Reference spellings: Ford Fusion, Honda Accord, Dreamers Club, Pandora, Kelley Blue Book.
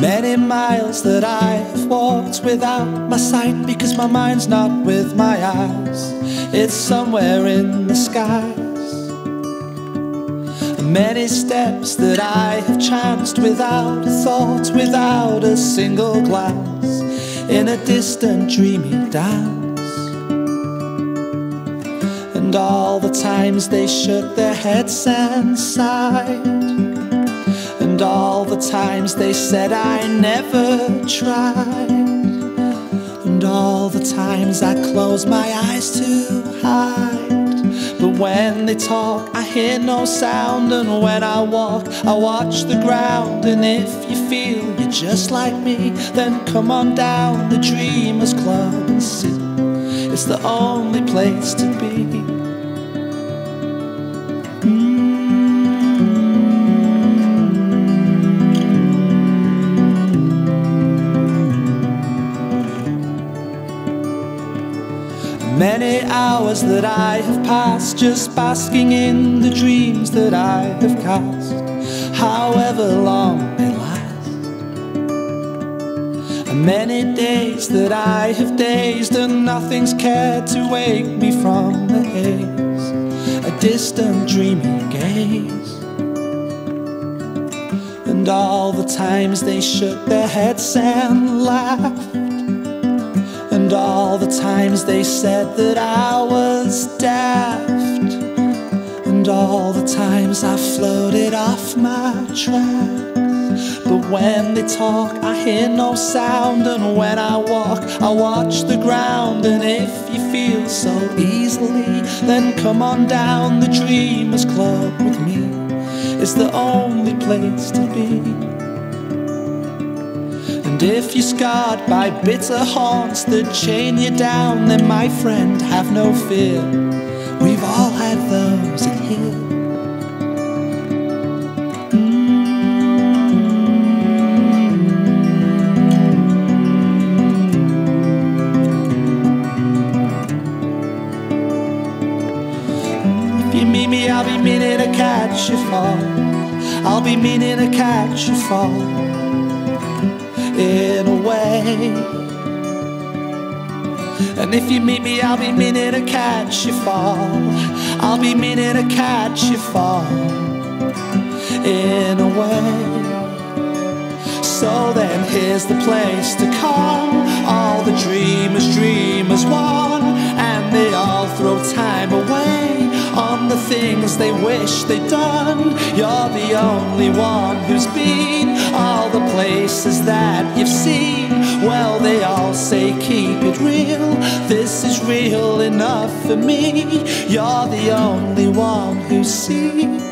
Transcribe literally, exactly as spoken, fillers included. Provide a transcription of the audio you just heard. Many miles that I've walked without my sight, because my mind's not with my eyes, it's somewhere in the skies. Many steps that I have chanced without a thought, without a single glance, in a distant dreamy dance. And all the times they shook their heads and sighed, and all the times they said I never tried, and all the times I closed my eyes to hide. But when they talk, I hear no sound, and when I walk, I watch the ground. And if you feel you're just like me, then come on down the Dreamers Club and sit. It's the only place to be. Many hours that I have passed just basking in the dreams that I have cast, however long they last. And many days that I have dazed, and nothing's cared to wake me from the haze, a distant dreamy gaze. And all the times they shook their heads and laughed, and all the times they said that I was daft, and all the times I floated off my tracks. But when they talk, I hear no sound, and when I walk, I watch the ground. And if you feel so easily, then come on down the Dreamers Club with me. It's the only place to be. And if you're scarred by bitter haunts that chain you down, then my friend, have no fear, we've all had those in here. Mm-hmm. If you meet me, I'll be meaning to catch you fall, I'll be meaning to catch you fall, in a way. And if you meet me, I'll be meaning to catch you fall, I'll be meaning to catch you fall, in a way. So then here's the place to call, all the dreamers, dreamers one, and they all throw time away on the things they wish they'd done. You're the only one who's been all the places that you've seen. Well, they all say keep it real, this is real enough for me. You're the only one who's seen.